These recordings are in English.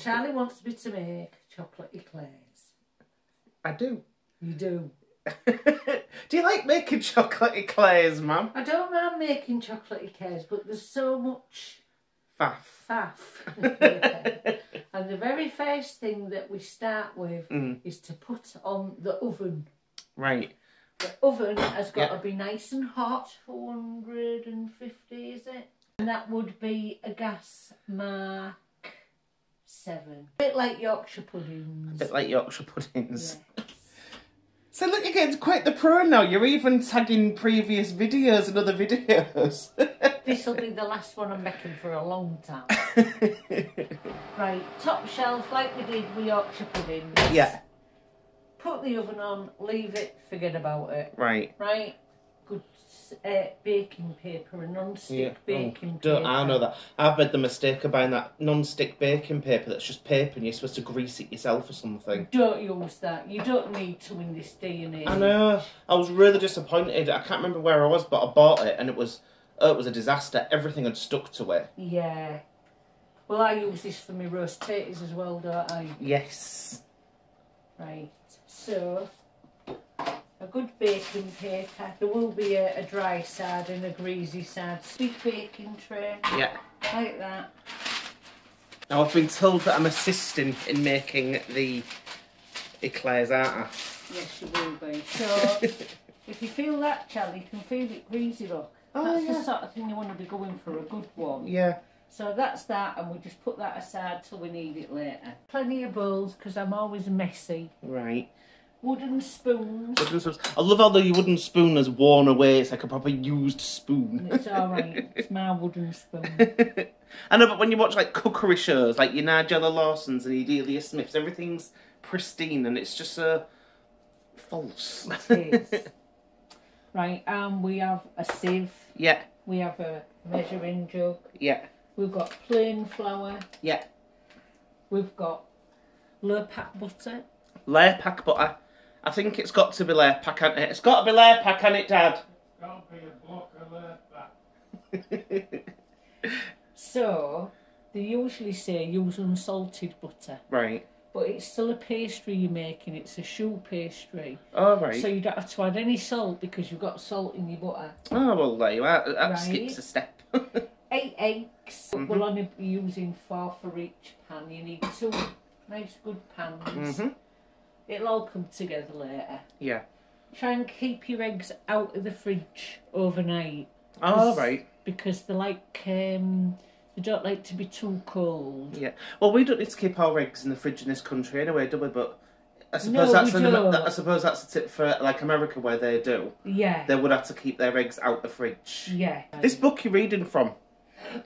Charlie wants me to make chocolate eclairs. I do. You do. Do you like making chocolate eclairs, Mum? I don't mind making chocolate eclairs, but there's so much... faff. And the very first thing that we start with is to put on the oven. Right. The oven has got to be nice and hot, 450 is it? And that would be a gas mark 7. A bit like Yorkshire puddings. Yes. So look, you're getting quite the pro now. You're even tagging previous videos and other videos. This will be the last one I'm making for a long time. Right, top shelf like we did with Yorkshire puddings. Yeah. Put the oven on, leave it, forget about it. Right. Right. Good baking paper and non-stick baking paper. I know that. I've made the mistake of buying that non-stick baking paper that's just paper and you're supposed to grease it yourself or something. Don't use that. You don't need to in this day and age. I know. I was really disappointed. I can't remember where I was, but I bought it and it was a disaster. Everything had stuck to it. Yeah. Well, I use this for my roast potatoes as well, don't I? Yes. Right. So, a good baking paper. There will be a dry side and a greasy side. Big baking tray. Yeah. Like that. Now I've been told that I'm assisting in making the eclairs, aren't I? Yes, you will be. So, if you feel that, Charlie, you can feel it greasy, look. That's the sort of thing you want to be going for, a good one. Yeah. So that's that, and we'll just put that aside till we need it later. Plenty of bowls, because I'm always messy. Right. Wooden spoons. I love how the wooden spoon has worn away. It's like a proper used spoon. It's all right. It's my wooden spoon. I know, but when you watch like cookery shows, like your Nigella Lawson's and your Delia Smith's, everything's pristine and it's just false. It is. Right, we have a sieve. Yeah. We have a measuring jug. Yeah. We've got plain flour. Yeah. We've got Lurpak butter. Lurpak butter. I think it's got to be Lurpak, hasn't it? It's got to be Lurpak, hasn't it, Dad? It can't be a block of Lurpak. So, they usually say use unsalted butter. Right. But it's still a pastry you're making. It's a choux pastry. Oh, right. So you don't have to add any salt because you've got salt in your butter. Oh, well, there you are. That skips a step. 8 eggs. We'll only be using 4 for each pan. You need 2 nice, good pans. It'll all come together later. Yeah. Try and keep your eggs out of the fridge overnight. Oh, right. Because they're like... they don't like to be too cold. Yeah. Well, we don't need to keep our eggs in the fridge in this country anyway, do we? But I suppose that's a tip for like America where they do. Yeah. They would have to keep their eggs out the fridge. Yeah. This book you're reading from.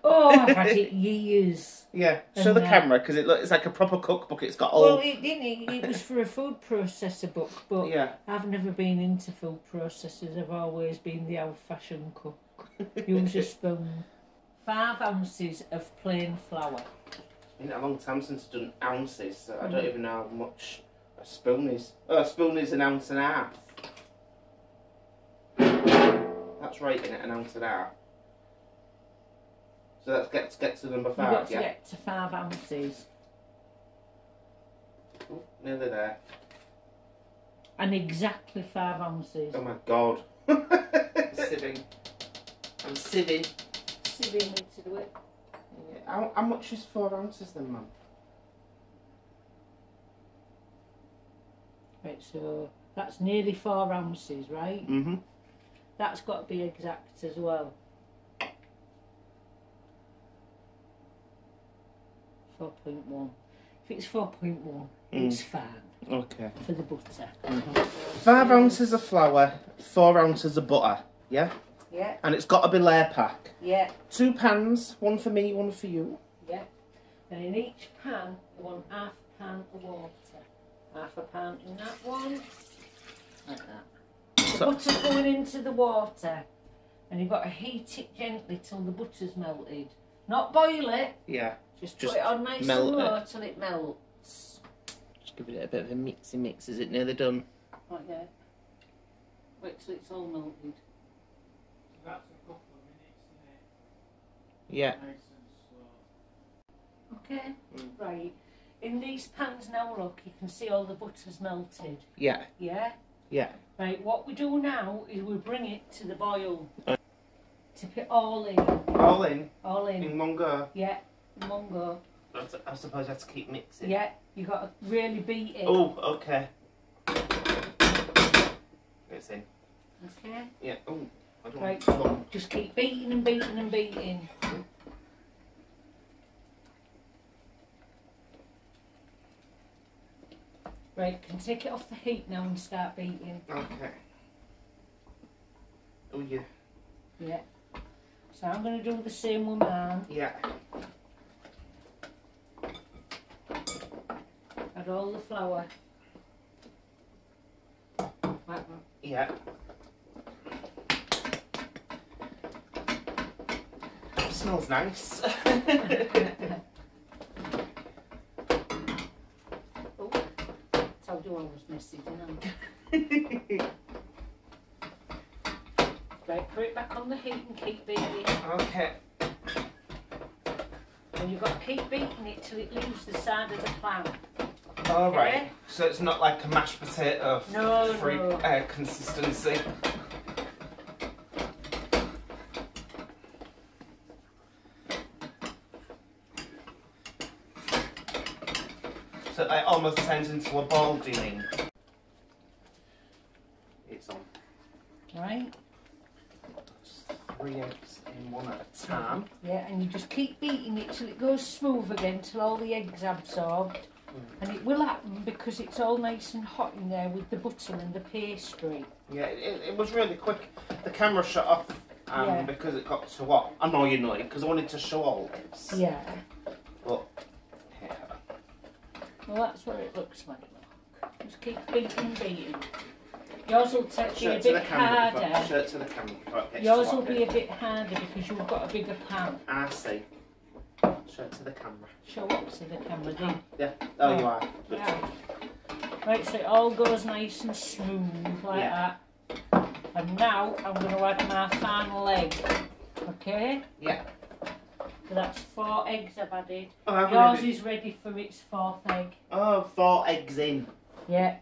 Oh, I've had it years. Yeah. Show the camera because it's like a proper cookbook. It's got all. Well, it was for a food processor book, but yeah. I've never been into food processors. I've always been the old-fashioned cook. Use a spoon. 5 ounces of plain flour. It's been a long time since I've done ounces, so I don't even know how much a spoon is. Oh, a spoon is an ounce and a half. That's right, isn't it? An ounce and a half. So let's get to number 5. You've got to get to 5 ounces. Ooh, nearly there. And exactly 5 ounces. Oh my God. I'm sieving. How much is 4 ounces then, Mum? Right, so that's nearly 4 ounces, right? Mm-hmm. That's got to be exact as well. 4.1. If it's 4.1, it's fine. Okay. For the butter. Mm-hmm. 5 ounces of flour, 4 ounces of butter, yeah? Yeah. And it's got to be Lurpak. Yeah. 2 pans, 1 for me, 1 for you. Yeah. And in each pan, you want half a pan of water. Half a pan in that one. Like that. So the butter's going into the water. And you've got to heat it gently till the butter's melted. Not boil it. Yeah. Just put it on nice and low till it melts. Just give it a bit of a mixy mix. Is it nearly done? Right, yeah. Wait till it's all melted. That's a couple of minutes, isn't it? Yeah. Okay, right. in these pans now, look, you can see all the butter's melted. Yeah. Yeah? Yeah. Right, what we do now is we bring it to the boil. Tip it all in. All in? All in. In one go? Yeah, in one go. I suppose I have to keep mixing. Yeah, you got to really beat it. Oh, okay. It's in. Okay. Yeah, oh, I don't right. Want to. Just keep beating and beating and beating. Right, can take it off the heat now and start beating. Okay. Oh, yeah. Yeah. So I'm going to do the same with mine. Yeah. Add all the flour. Like that. Yeah. It smells nice. Oh, told you I was messy, didn't I? Right, put it back on the heat and keep beating. Okay. And you've got to keep beating it till it leaves the side of the pan. All right. Okay. So it's not like a mashed potato consistency. So it almost turns into a ball, do you mean? It's on. Right. Just 3 eggs in one at a time. Yeah, and you just keep beating it till it goes smooth again, till all the eggs absorbed. And it will happen because it's all nice and hot in there with the butter and the pastry. Yeah, it was really quick. The camera shut off because it got too hot. I know you know it because I wanted to show all this. Yeah. But, yeah. Well, that's what it looks like. Just keep beating, beating. Yours will take you a bit harder. Show it to the camera. Yours will be a bit harder because you've got a bigger pan. I see. Show it to the camera. Show up to the camera, then. Yeah. Oh, right. You are. Good. Yeah. Right, so it all goes nice and smooth like that. And now I'm going to add my final egg. Okay? Yeah. So that's 4 eggs I've added. Oh, yours is ready for its 4th egg. Oh, 4 eggs in. Yeah.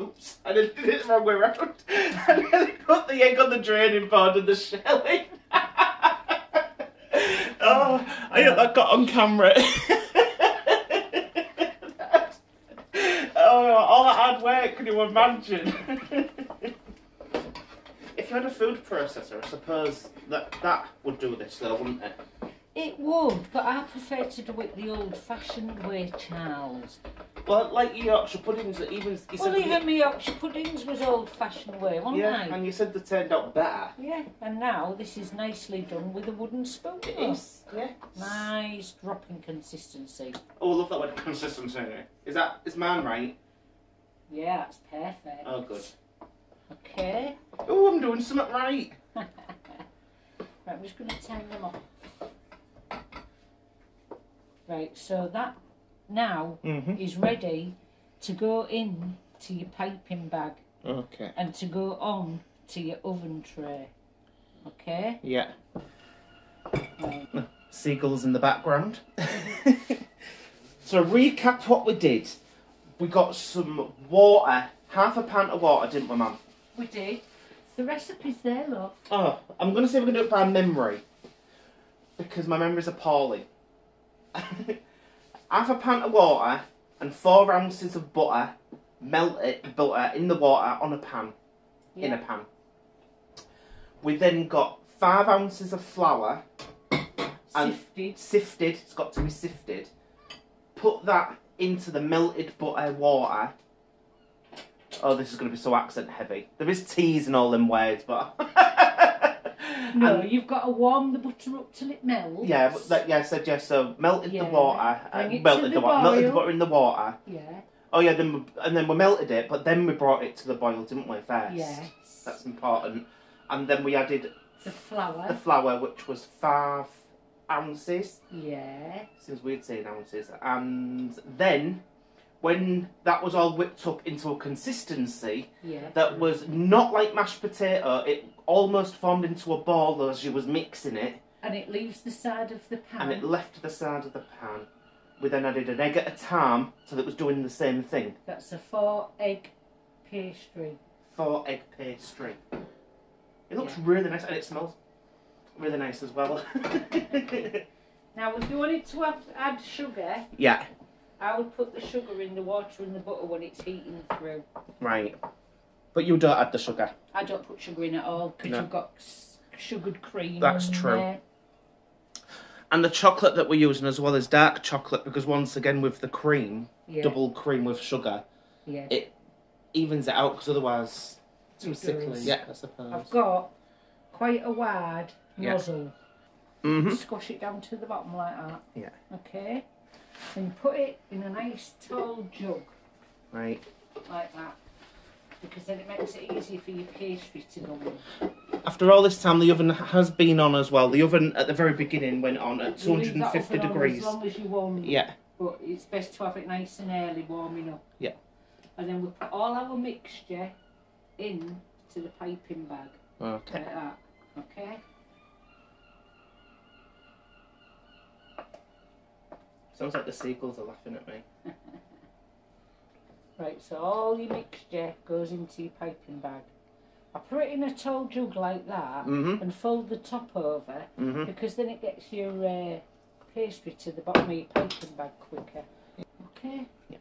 Oops, I did it the wrong way around. I nearly put the egg on the draining board and the shell in. Oh, I hope that got on camera. Oh, all that hard work, can you imagine? If you had a food processor, I suppose that would do this though, wouldn't it? It would, but I prefer to do it the old-fashioned way, Charles. Well, like your Yorkshire puddings, even my Yorkshire puddings was old-fashioned way, wasn't I? Yeah, and you said they turned out better. Yeah, and now this is nicely done with a wooden spoon. It is, yeah. Nice dropping consistency. Oh, I love that word consistency. Is mine right? Yeah, that's perfect. Oh, good. Okay. Oh, I'm doing something right. Right, I'm just going to turn them off. Right, so that now is ready to go in to your piping bag. Okay. And to go on to your oven tray. Okay? Yeah. Right. Seagulls in the background. So recap what we did. We got some water, half a pint of water, didn't we, Mum? We did. The recipe's there, look. Oh, I'm going to see if we can do it by memory. Because my memories are appalling. Half a pint of water and 4 ounces of butter, melted butter in the water on a pan, in a pan. We then got 5 ounces of flour, and sifted, it's got to be sifted, put that into the melted butter water. Oh, this is going to be so accent heavy. There is teas and all them words, but... No, you've got to warm the butter up till it melts. Yeah, but so melted the water, melted the butter in the water. Yeah. Oh yeah, then we melted it, but then we brought it to the boil, didn't we? First. Yes. That's important. And then we added the flour. The flour, which was 5 ounces. Yeah. Seems weird saying ounces. And then, when that was all whipped up into a consistency that was not like mashed potato, it almost formed into a ball as she was mixing it. And it leaves the side of the pan. And it left the side of the pan. We then added an egg at a time, so that it was doing the same thing. That's a 4-egg pastry. 4-egg pastry. It looks really nice, and it smells really nice as well. Now, if you wanted to add sugar, yeah, I would put the sugar in the water and the butter when it's heating through. Right. But you don't add the sugar? I don't put sugar in at all, because you've got sugared cream. That's true. There. And the chocolate that we're using as well is dark chocolate, because once again with the cream, double cream with sugar, it evens it out, because otherwise it's too sickly. Yeah, I suppose. I've got quite a wide nozzle. Mm-hmm. Squash it down to the bottom like that. Yeah. Okay. And put it in a nice tall jug. Right. Like that. Because then it makes it easy for your pastry to go in. After all this time, the oven has been on as well. The oven at the very beginning went on at 250 degrees. As long as you warm it. Yeah. But it's best to have it nice and early warming up. Yeah. And then we put all our mixture in to the piping bag. Okay. Like that. Okay. Sounds like the seagulls are laughing at me. Right, so all your mixture goes into your piping bag. I put it in a tall jug like that and fold the top over because then it gets your pastry to the bottom of your piping bag quicker. Okay? Yeah.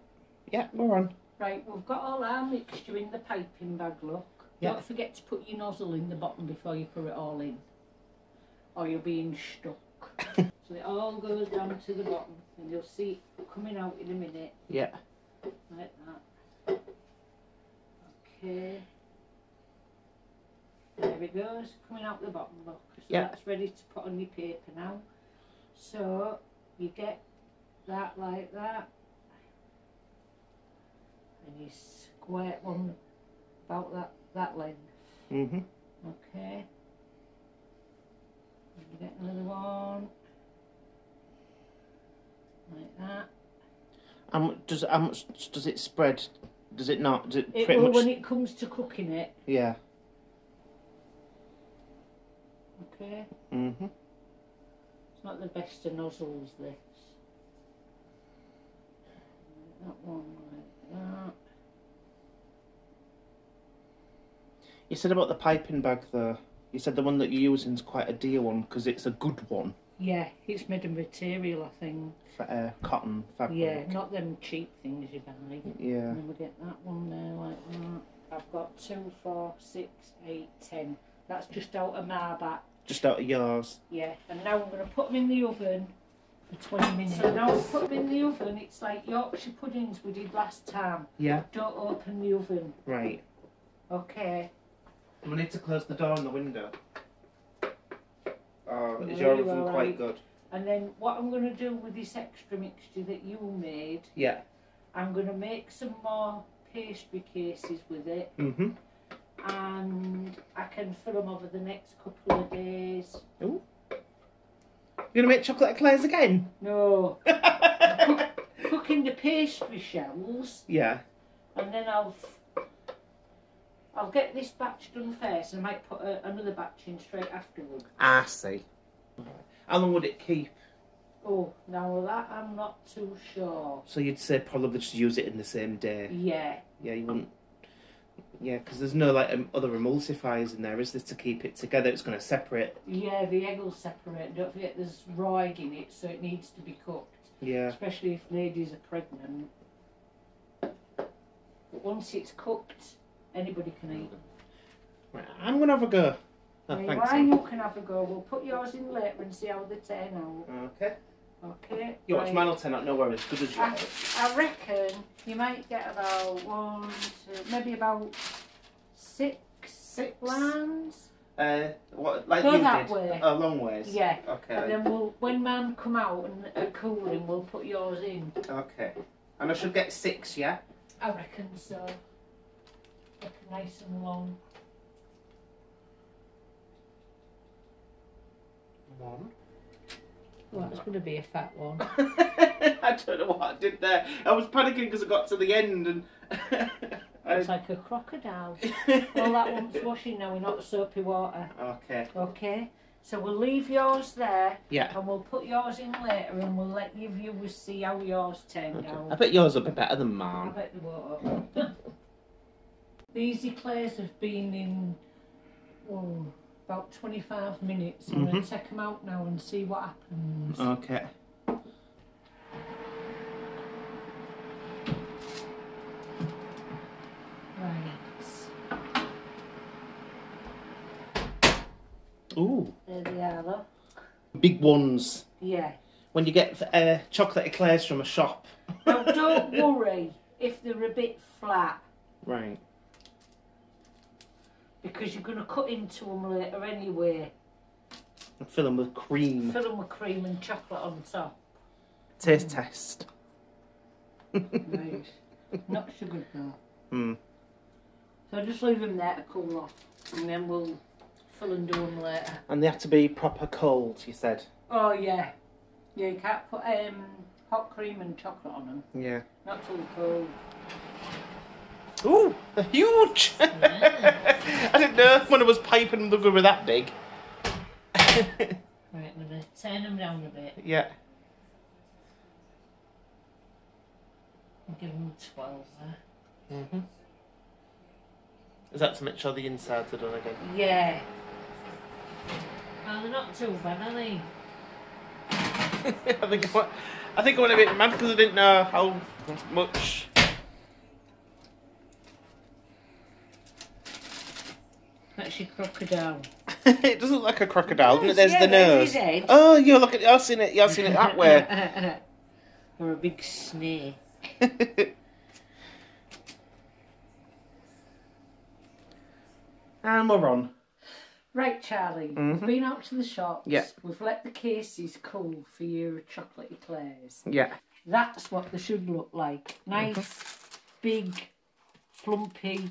Yeah, we're on. Right, we've got all our mixture in the piping bag, look. Yeah. Don't forget to put your nozzle in the bottom before you put it all in, or you're being stuck. So it all goes down to the bottom, and you'll see it coming out in a minute. Yeah. Like that. Okay. There it goes, coming out the bottom, look. So that's ready to put on your paper now. So you get that like that, and you square one about that length. Okay. And you get another one like that. How much does it spread? Does it not? Does it pretty much... when it comes to cooking it. Yeah. Okay. It's not the best of nozzles, this. That one like that. You said about the piping bag though. You said the one that you're using is quite a dear one because it's a good one. Yeah, it's made of material, I think. Cotton fabric. Yeah, not them cheap things you buy. Yeah. And then we get that one there like that. I've got 2, 4, 6, 8, 10. That's just out of my batch. Just out of yours. Yeah, and now I'm going to put them in the oven for 20 minutes. So now we put them in the oven. It's like Yorkshire puddings we did last time. Yeah. Don't open the oven. Right. Okay. We need to close the door and the window. Is your oven quite good? And then what I'm going to do with this extra mixture that you made, I'm going to make some more pastry cases with it, and I can fill them over the next couple of days. Ooh. You're going to make chocolate eclairs again? No. Cooking the pastry shells. Yeah. And then I'll get this batch done first, and I might put another batch in straight afterward. I see. How long would it keep? Oh, now that I'm not too sure. So you'd say probably just use it in the same day? Yeah. Yeah, you wouldn't... Yeah, because there's no like other emulsifiers in there, is there, to keep it together? It's going to separate. Yeah, the egg will separate. Don't forget there's raw egg in it, so it needs to be cooked. Yeah. Especially if ladies are pregnant. But once it's cooked... anybody can eat them. Right, I'm going to have a go. Oh, right, thanks. Well, you can have a go. We'll put yours in later and see how they turn out. Okay. Okay. You watch, mine will turn out nowhere as good as yours. I reckon you might get about one, two, maybe about six lines. What, like go you that did? Way. A long ways? Yeah. Okay. And then we'll, when mine come out and cooling, we'll put yours in. Okay. And I should get 6, yeah? I reckon so. Nice and long. 1. Well, that's going to be a fat one. I don't know what I did there. I was panicking because I got to the end and... it's like a crocodile. All that one's washing now in hot soapy water. Okay. Okay. So we'll leave yours there, yeah, and we'll put yours in later, and we'll let your viewers see how yours turned out. I bet yours will be better than mine. I bet they will. These eclairs have been in about 25 minutes. I'm going to take them out now and see what happens. Okay. Ooh. There they are, look. Big ones. Yeah. When you get chocolate eclairs from a shop. Now, don't worry if they're a bit flat. Right. Because you're going to cut into them later anyway. And fill them with cream. Fill them with cream and chocolate on top. Taste test. Right. Not sugar though. Mm. So just leave them there to cool off, and then we'll... and do them later. And they have to be proper cold, you said? Oh yeah, yeah, you can't put hot cream and chocolate on them. Yeah. Not too cold. Ooh, they're huge! Yeah. I didn't know when I was piping them they were that big. Right, I'm going to turn them down a bit. Yeah. And give them a twirl there. Mm-hmm. Is that to make sure the insides are done again? Yeah. Well, they're not too bad, are they? I think I went a bit mad because I didn't know how much. That's your crocodile. It doesn't look like a crocodile, does it? There's the nose. There's oh, you're looking. You've seen it. You've seen it that way. Or a big snake. And we're on. Right, Charlie, we've been out to the shops, we've let the cases cool for your chocolate eclairs. Yeah. That's what they should look like. Nice, big, plumpy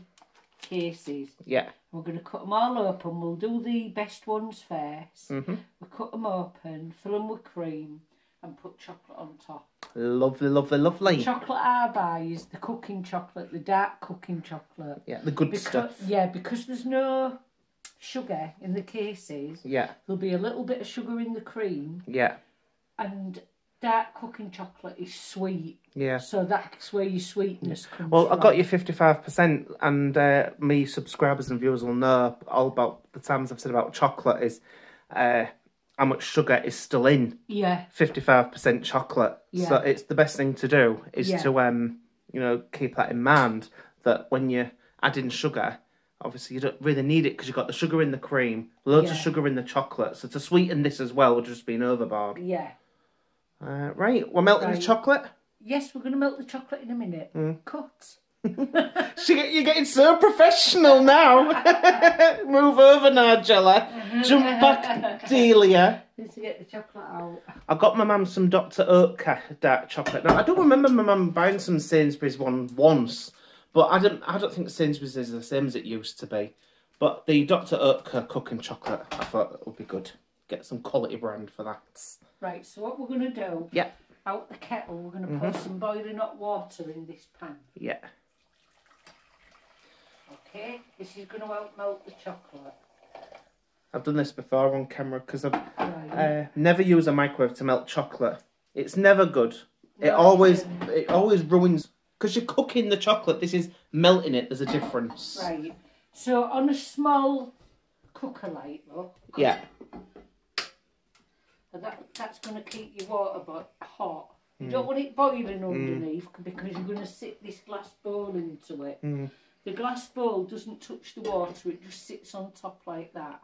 cases. Yeah. We're going to cut them all open. We'll do the best ones first. We'll cut them open, fill them with cream and put chocolate on top. Lovely, lovely, lovely. The chocolate I buy is the cooking chocolate, the dark cooking chocolate. Yeah, the good stuff. Yeah, because there's no sugar in the cases. Yeah. There'll be a little bit of sugar in the cream. Yeah. And dark cooking chocolate is sweet. Yeah. So that's where your sweetness comes from. Well, I got you 55%, and me subscribers and viewers will know all about the times I've said about chocolate is... how much sugar is still in? Yeah, 55% chocolate. Yeah. So it's the best thing to do is to you know, keep that in mind that when you add in sugar, obviously you don't really need it because you've got the sugar in the cream, loads of sugar in the chocolate. So to sweeten this as well would just be an overboard. Yeah. Right, we're melting the chocolate. Yes, we're going to melt the chocolate in a minute. Cut. You're getting so professional now. Move over, Nigella. Jump back, Delia. Need to get the chocolate out. I got my mum some Dr. Oetker dark chocolate. Now I don't remember my mum buying some Sainsbury's one once, but I don't think Sainsbury's is the same as it used to be. But the Dr. Oetker cooking chocolate, I thought it would be good. Get some quality brand for that. Right. So what we're gonna do? Yeah. Out the kettle, we're gonna pour some boiling hot water in this pan. Yeah. Okay, this is going to help melt the chocolate. I've done this before on camera because I've never used a microwave to melt chocolate. It's never good. No, it always ruins, because you're cooking the chocolate. This is melting it. There's a difference. Right. So on a small cooker light, look. Yeah. That's going to keep your water hot. You don't want it boiling underneath because you're going to sit this glass bowl into it. The glass bowl doesn't touch the water, it just sits on top like that.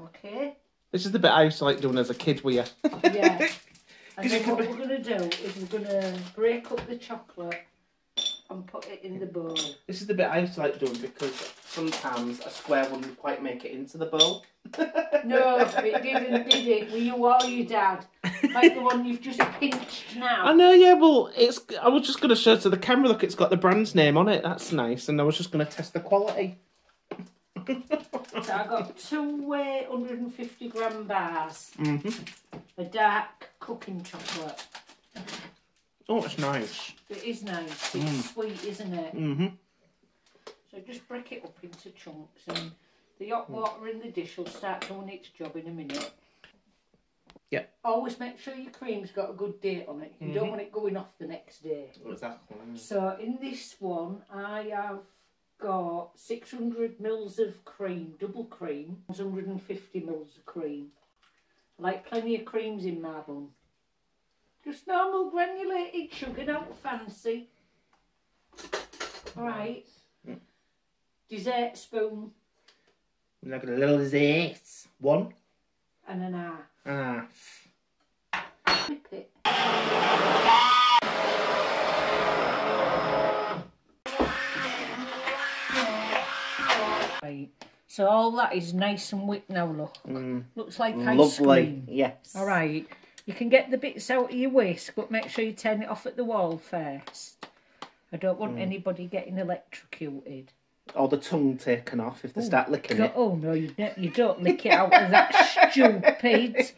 Okay? This is the bit I used to like doing as a kid, were you? Yeah. And then what we're going to do is we're going to break up the chocolate and put it in the bowl. This is the bit I used to like doing because sometimes a square wouldn't quite make it into the bowl. No, it didn't, did it? Were you or your dad? Like the one you've just pinched now. I know, yeah, well, it's. I was just going to show to the camera, look, it's got the brand's name on it. That's nice. And I was just going to test the quality. So I got two 150 gram bars. A dark cooking chocolate. Oh, it's nice. It is nice. It's sweet, isn't it? So just break it up into chunks, and the hot water in the dish will start doing its job in a minute. Yeah. Always make sure your cream's got a good date on it. You don't want it going off the next day. Exactly. So in this one, I have got 600 mils of cream, double cream, 150 mils of cream. I like plenty of creams in my bun. Just normal granulated sugar, not fancy. Right. Mm. Dessert spoon. Look at a little dessert. 1 and a half. Flip it. Right. So all that is nice and whipped now, look. Looks like ice cream. Yes. All right. You can get the bits out of your whisk, but make sure you turn it off at the wall first. I don't want anybody getting electrocuted. Or the tongue taken off if they start licking it. Oh no, you don't lick it out of that, stupid.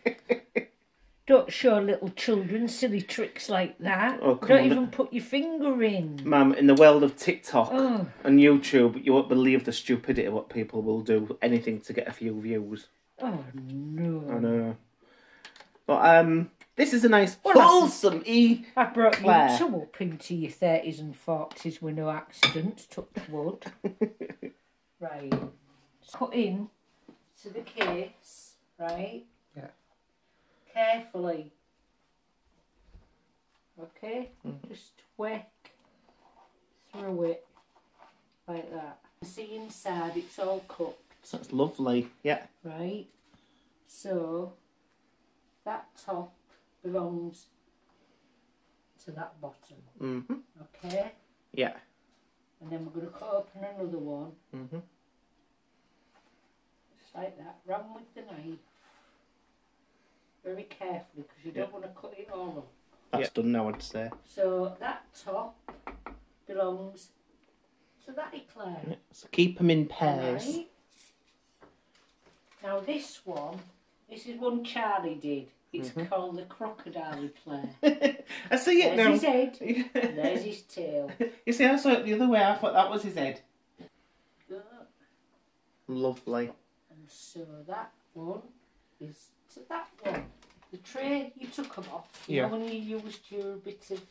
Don't show little children silly tricks like that. Oh, don't even put your finger in. Ma'am, in the world of TikTok and YouTube, you won't believe the stupidity of what people will do, anything to get a few views. Oh no. I know. But this is a nice, wholesome E. I brought you two up into your 30s and 40s with no accidents, touch wood. Right. Cut in to the case, right? Yeah. Carefully. Okay? Just whack through it like that. See inside, it's all cooked. That's lovely, yeah. Right? So, that top belongs to that bottom. Okay? Yeah. And then we're going to cut open another one. Just like that, round with the knife. Very carefully, because you don't want to cut it all up. That's done now, I'd say. So that top belongs to that eclair. Yeah. So keep them in pairs. Right. Now this one, this is one Charlie did. It's called the crocodile eclair. I see it now. There's his head, and there's his tail. You see, I saw it the other way. I thought that was his head. Good. Lovely. And so that one is to that one. The tray, you took them off. You know when you used your bit of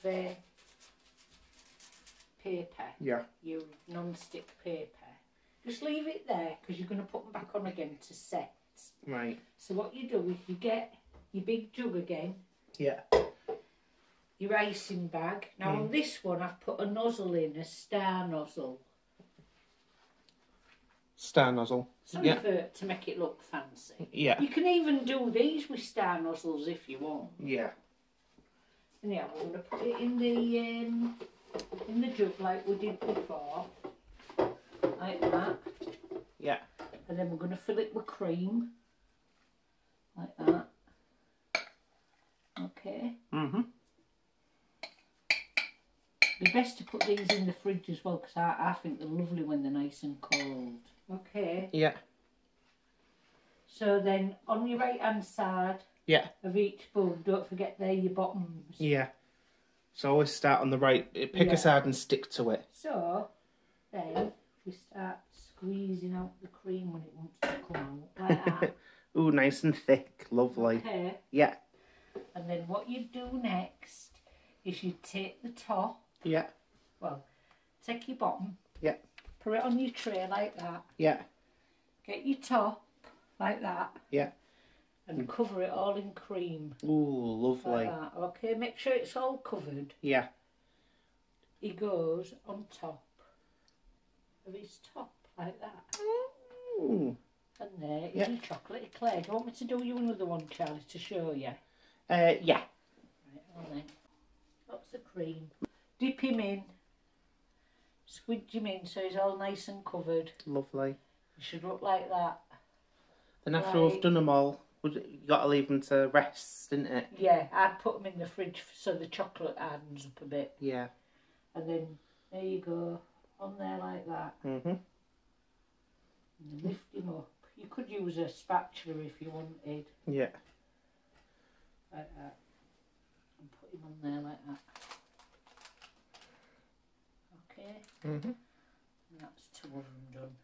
paper? Yeah. Your non-stick paper. Just leave it there, because you're going to put them back on again to set. Right. So what you do is you get your big jug again. Yeah. Your icing bag. Now on this one I've put a nozzle in, a star nozzle. Star nozzle. Something to make it look fancy. Yeah. You can even do these with star nozzles if you want. Yeah. And yeah, we're gonna put it in the jug like we did before. Like that. Yeah. And then we're going to fill it with cream, like that, okay? It'd be best to put these in the fridge as well, because I think they're lovely when they're nice and cold, okay? Yeah. So then, on your right-hand side of each bun, don't forget they're your bottoms. Yeah, so always start on the right, pick a side and stick to it. So, then we start squeezing out the cream when it wants to come out, like that. Ooh, nice and thick, lovely. Okay. Yeah. And then what you do next is you take the top. Yeah. Well, take your bottom. Yeah. Put it on your tray like that. Yeah. Get your top like that. Yeah. And cover it all in cream. Ooh, lovely. Like that. Okay, make sure it's all covered. Yeah. He goes on top of his top. Like that. Ooh. And there is your chocolate eclair. Do you want me to do you another one, Charlie, to show you? Yeah. Right, well then. Lots of cream. Dip him in. Squidge him in so he's all nice and covered. Lovely. He should look like that. Then after we've done them all, you got to leave them to rest, didn't it? Yeah, I'd put them in the fridge so the chocolate hardens up a bit. Yeah. And then, there you go. On there like that. And lift him up. You could use a spatula if you wanted. Yeah. Like that. And put him on there like that. Okay. And that's two of them done.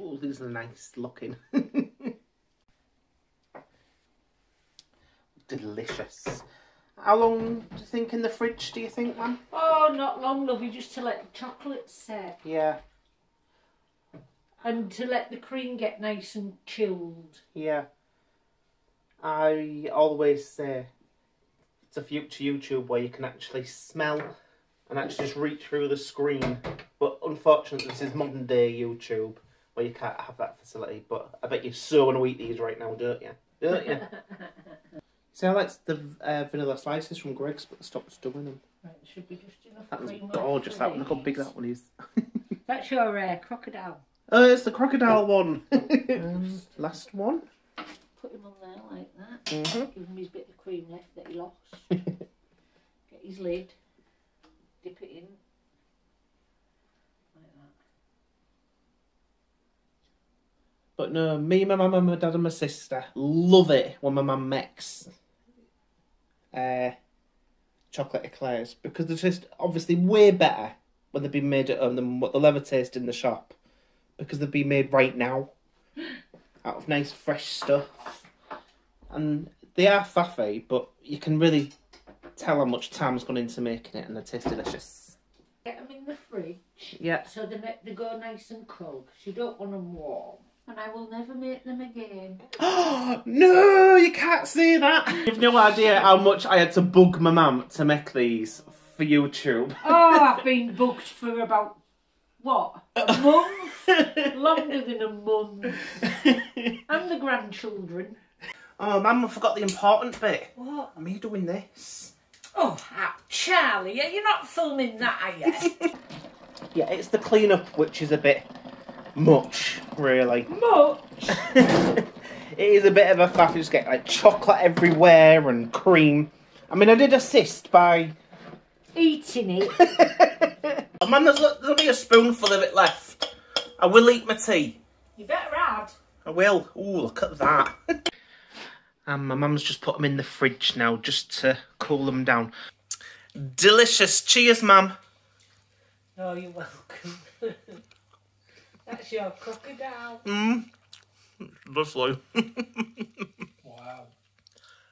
Oh, these are nice looking. delicious. How long do you think in the fridge, do you think, Mum? Oh, not long, lovey, just to let the chocolate set. Yeah. And to let the cream get nice and chilled. Yeah. I always say it's a future YouTube where you can actually smell and actually just reach through the screen. But unfortunately, this is modern day YouTube where you can't have that facility. But I bet you so want to eat these right now, don't you? Don't you? See, I like the vanilla slices from Greg's, but I stopped stuffing them. Right, there should be just enough. That was gorgeous, that one. Look how big that one is. That's your crocodile. Oh, it's the crocodile one. Last one. Put him on there like that. Mm-hmm. Give him his bit of cream left that he lost. Get his lid. Dip it in. Like that. But no, me, my mum, and my dad and my sister love it when my mum makes chocolate eclairs, because they're just obviously way better when they've been made at home than what they'll ever taste in the shop, because they've been made right now out of nice fresh stuff. And they are faffy, but you can really tell how much time's gone into making it, and they taste delicious. Get them in the fridge, yeah, so they go nice and cold, because you don't want them warm. And I will never make them again. Oh, no, you can't say that. You've no idea how much I had to bug my mum to make these for YouTube. Oh, I've been bugged for about, what, a month? Longer than a month. And the grandchildren. Oh, Mum, I forgot the important bit. What? Me doing this. Oh, Charlie, you're not filming that, are you? Yeah, it's the clean-up which is a bit... much, really. Much? It is a bit of a faff. You just get like chocolate everywhere and cream. I mean, I did assist by... eating it. Oh man, there's only a spoonful of it left. I will eat my tea. You better add. I will. Ooh, look at that. And my mum's just put them in the fridge now just to cool them down. Delicious. Cheers, Mum. Oh, you're welcome. That's your crocodile. Lovely.